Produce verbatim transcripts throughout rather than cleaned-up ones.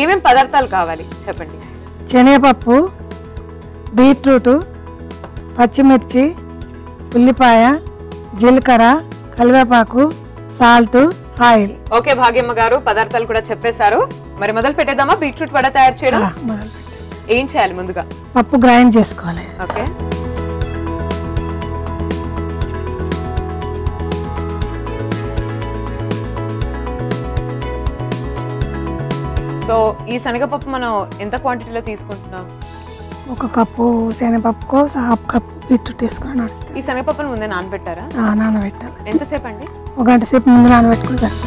ఏమేం పదార్థాలు కావాలి చెప్పండి. శనగపప్పు, బీట్రూట్, పచ్చిమిర్చి, ఉల్లిపాయ, జీలకర్ర, కల్వేపాకు, salt, oil. Okay Bhagyamma garu పదార్థాలు కూడా చెప్పేశారు. మరి మొదలు పెట్టేద్దామా బీట్రూట్ వడ తయారు చేయడం? ఏం చేయాలి ముందుగా? పప్పు గ్రైండ్ చేసుకోవాలి. ఓకే సో ఈ శనగపప్పు మనం ఎంత క్వాంటిటీలో తీసుకుంటున్నాం? ఒక కప్పు శనగపప్పుకో హాఫ్ కప్పు బీట్రూట్ తీసుకున్నాం. ఈ శనగపప్పును ముందే నానబెట్టారా? నానబెట్టాలి. ఎంతసేపు అండి? ఒక గంట సేపు ముందు నానబెట్టుకుంటారు.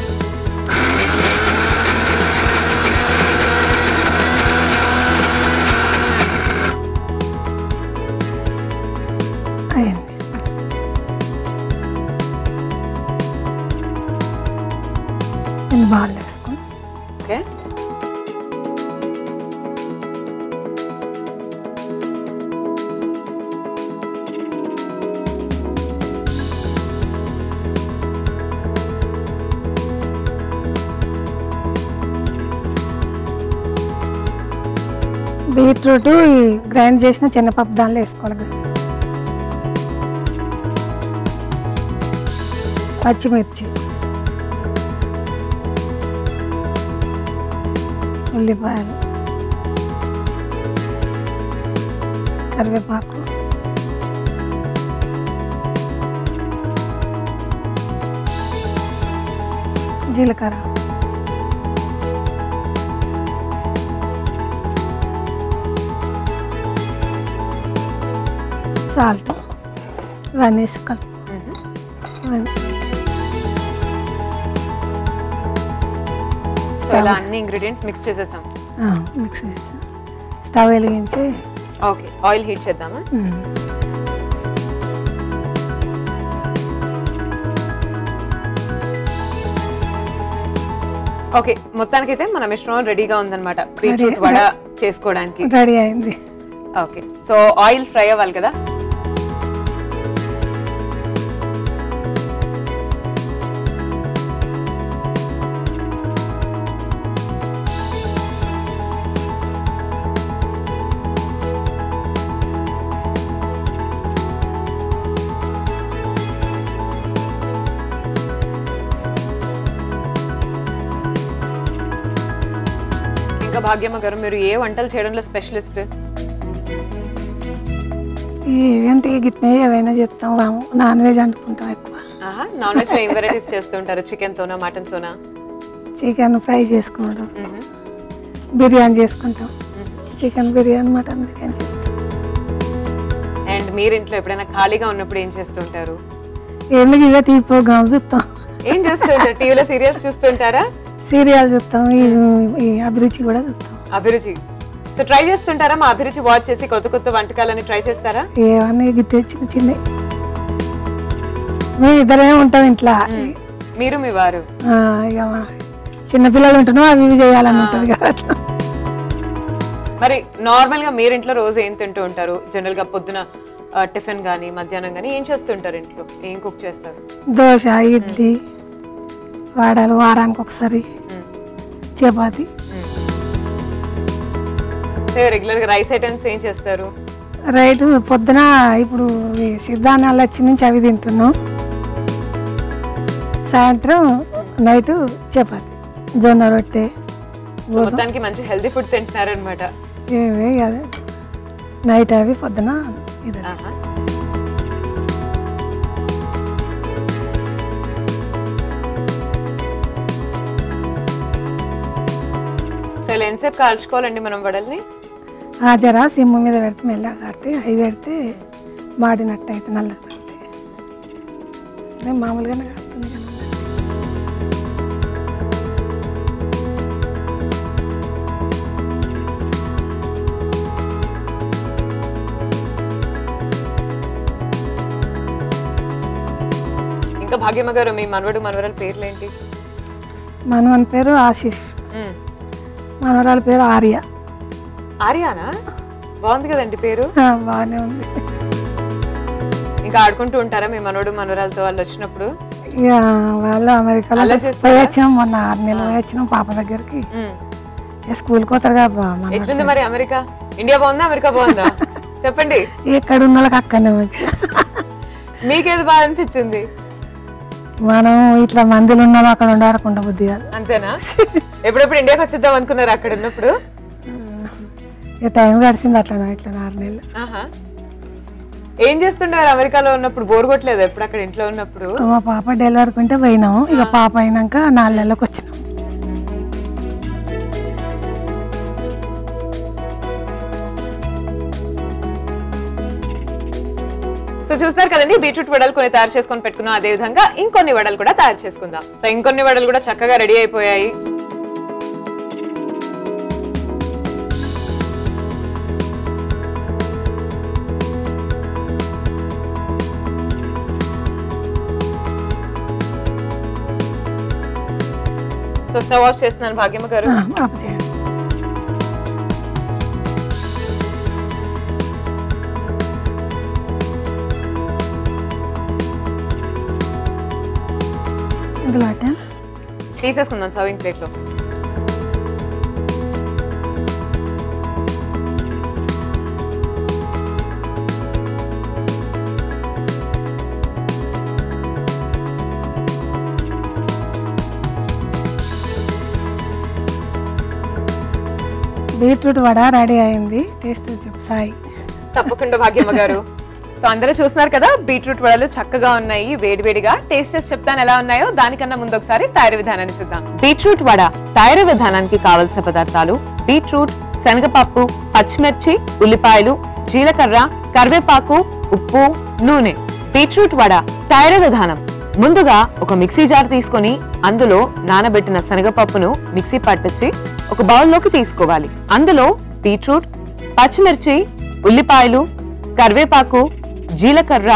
బాగా వేసుకో. ఓకే బీట్రూట్ గ్రైండ్ చేసిన చిన్నపప్పు దానిలో వేసుకోవాలి. పచ్చిమిర్చి, ఉల్లిపాయలు, కరివేపాకు, జీలకర్ర, సాల్ట్ ఇవన్నీ వేసుకోవాలి. అన్ని ఇంగ్రీడియంట్స్ మిక్స్ చేసేసాం. మిక్స్ చేసాం. స్టవ్ వెలిగించి ఓకే ఆయిల్ హీట్ చేద్దామా? ఓకే మొత్తానికైతే మన మిశ్రమం రెడీగా ఉందన్నమాట బీట్రూట్ వడ చేసుకోవడానికి. రెడీ అయింది. ఓకే సో ఆయిల్ ఫ్రై అవ్వాలి కదా. ఇంకా భాగ్యమ్మ గారు మీరు ఏ వంటలు చేయడంలో స్పెషలిస్ట్? ఏవంటే గిట్నే ఏవైనా చేస్తాం. నాన్ వెజ్ అనుకుంటాం ఎక్కువ. నాన్ వెజ్ ఏం వెరైటీస్ చేస్తుంటారు? చికెన్ తోనా మటన్ తోనా? చికెన్ ఫ్రై చేసుకుంటాం, బిర్యానీ చేసుకుంటాం, చికెన్ బిర్యానీ మటన్ బిర్యానీ చేస్తాం. అండ్ మీరు ఇంట్లో ఎప్పుడైనా ఖాళీగా ఉన్నప్పుడు ఏం చేస్తుంటారు? ఏం ఇలా టీవీ ప్రోగ్రామ్స్ చూస్తాం. ఏం చేస్తుంటారు? టీవీలో సీరియల్స్ చూస్తుంటారా? సీరియల్ చూస్తాం, అభిరుచి కూడా చూస్తాం. అభిరుచి సో ట్రై చేస్తుంటారా? మా అభిరుచి వాచ్ చేసి కొత్త కొత్త వంటకాలని ట్రై చేస్తారా? ఏమన్నా చిన్న చిన్న మేము ఇద్దరేమో ఉంటాం ఇంట్లో, మీరు మీ వారు. చిన్నపిల్లలు ఉంటున్నాం, అవి ఇవి చేయాలని ఉంటుంది కదా. మరి నార్మల్గా మీరు ఇంట్లో రోజు ఏం తింటూ ఉంటారు? జనరల్గా పొద్దున టిఫిన్ కానీ మధ్యాహ్నం కానీ ఏం చేస్తుంటారు? ఇంట్లో ఏం కుక్ చేస్తారు? దోశ, ఇడ్లీ, వాడలు, వారానికి ఒకసారి చపాతి. రెగ్యులర్గా రైస్ ఐటమ్స్ ఏం చేస్తారు? రైట్ పొద్దున ఇప్పుడు సిద్ధానాలు వచ్చి నుంచి అవి తింటున్నాం. సాయంత్రం నైట్ చపాతి, జొన్న రొట్టె. మొత్తానికి మంచి హెల్తీ ఫుడ్ తింటున్నారు అనమాట. ఏమే అదే నైట్ అవి పొద్దున ఇది. ఎంతసేపు కాల్చుకోవాలండి మనం వడల్ని? జరా సిమ్ము మీద పెడితే మెల్లగా కాడితే, అవి పెడితే మాడినట్టు అయితే నల్ల కాడితే మామూలుగానే కాస్తుంది కదా. ఇంకా భాగ్యమ్మ గారు మీ మనవడు మనవరాల పేర్లు ఏంటి? మనవని పేరు ఆశీష్, మనవరాల పేరు ఆర్య. ఆర్యానా? బాగుంది కదండి పేరు. బాగానే ఉంది. ఇంకా ఆడుకుంటూ ఉంటారా మీ మనవడు మనవరాలతో వాళ్ళు వచ్చినప్పుడు? వాళ్ళు అమెరికాలో పోయి వచ్చినాం, మొన్న ఆరు నెలలు పోయి వచ్చినాం పాప దగ్గరికి. School ko targa It is mari America, India bondha, America bondha. Cheppandi. Ye kadunnala kakkane vach. Me keda baan pichundi. Mano itla mandilu na ma kanondar konda budhiya. Antena. Eppure India ko chidda man kuna rakadunna puru. Ye time garsin datla na itla naarnel. Aha. Angels punda America lo na puru bore gotle da. Eppura kade intlo na puru. Ma papa Delaware pinte vayna. Iga papa inanka naalala kochna. So, choose that color. Beetroot Vadalu kone tar cheese kon petkuna adey udhanga. Inkonni Vadalu kuda tar cheese kunda. So, inkonni Vadalu kuda chakkaga ready ayipoyayi. So, stove off chestunnanu Bhagyamma garu. Ah, off cheyandi. Please ask on serving plate. Lo. Beetroot vada ready ayindi. Taste chupsai. Tappakunda Bhagyamma garu. So, అందరూ చూస్తున్నారు కదా beetroot వడలు చక్కగా ఉన్నాయి వేడివేడిగా taste చేసి చెప్తాను ఎలా ఉన్నాయో దానికన్నా ముందు ఒకసారి తయారీ విధానాన్ని చూద్దాం బీట్రూట్ వడ తయారీ విధానానికి కావాల్సిన పదార్థాలు బీట్రూట్ శనగపప్పు పచ్చిమిర్చి ఉల్లిపాయలు జీలకర్ర కరివేపాకు ఉప్పు నూనె బీట్రూట్ వడ తయారీ విధానం ముందుగా ఒక మిక్సీ జార్ తీసుకొని అందులో నానబెట్టిన శనగపప్పును మిక్సీ పట్టించి ఒక బౌల్ లోకి తీసుకోవాలి అందులో బీట్రూట్ పచ్చిమిర్చి ఉల్లిపాయలు కరివేపాకు జీలకర్ర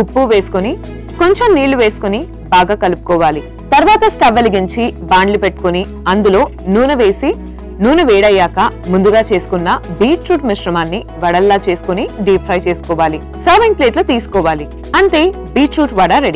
ఉప్పు వేసుకొని కొంచెం నీళ్లు వేసుకొని బాగా కలుపుకోవాలి తర్వాత స్టవ్ వెలిగించి బాండ్లు పెట్టుకొని అందులో నూనె వేసి నూనె వేడయ్యాక ముందుగా చేసుకున్న బీట్రూట్ మిశ్రమాన్ని వడల్లా చేసుకొని డీప్ ఫ్రై చేసుకోవాలి సర్వింగ్ ప్లేట్ లో తీసుకోవాలి అంతే బీట్రూట్ వడ రెడీ